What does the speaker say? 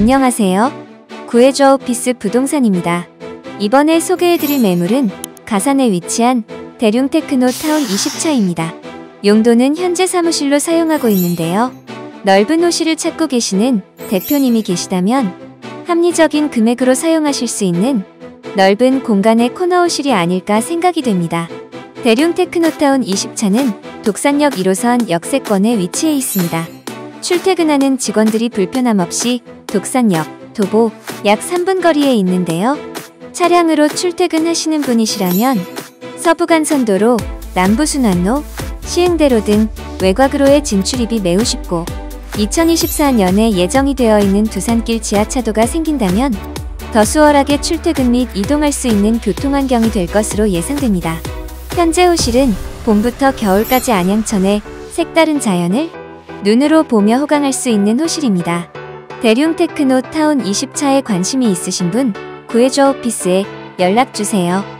안녕하세요. 구해줘 오피스 부동산입니다. 이번에 소개해드릴 매물은 가산에 위치한 대륭테크노 타운 20차입니다. 용도는 현재 사무실로 사용하고 있는데요. 넓은 호실을 찾고 계시는 대표님이 계시다면 합리적인 금액으로 사용하실 수 있는 넓은 공간의 코너호실이 아닐까 생각이 됩니다. 대륭테크노타운 20차는 독산역 1호선 역세권에 위치해 있습니다. 출퇴근하는 직원들이 불편함 없이 독산역, 도보 약 3분 거리에 있는데요. 차량으로 출퇴근하시는 분이시라면 서부간선도로, 남부순환로, 시흥대로 등 외곽으로의 진출입이 매우 쉽고 2024년에 예정이 되어 있는 두산길 지하차도가 생긴다면 더 수월하게 출퇴근 및 이동할 수 있는 교통환경이 될 것으로 예상됩니다. 현재 호실은 봄부터 겨울까지 안양천의 색다른 자연을 눈으로 보며 호강할 수 있는 호실입니다. 대륭테크노 타운 20차에 관심이 있으신 분 구해줘 오피스에 연락주세요.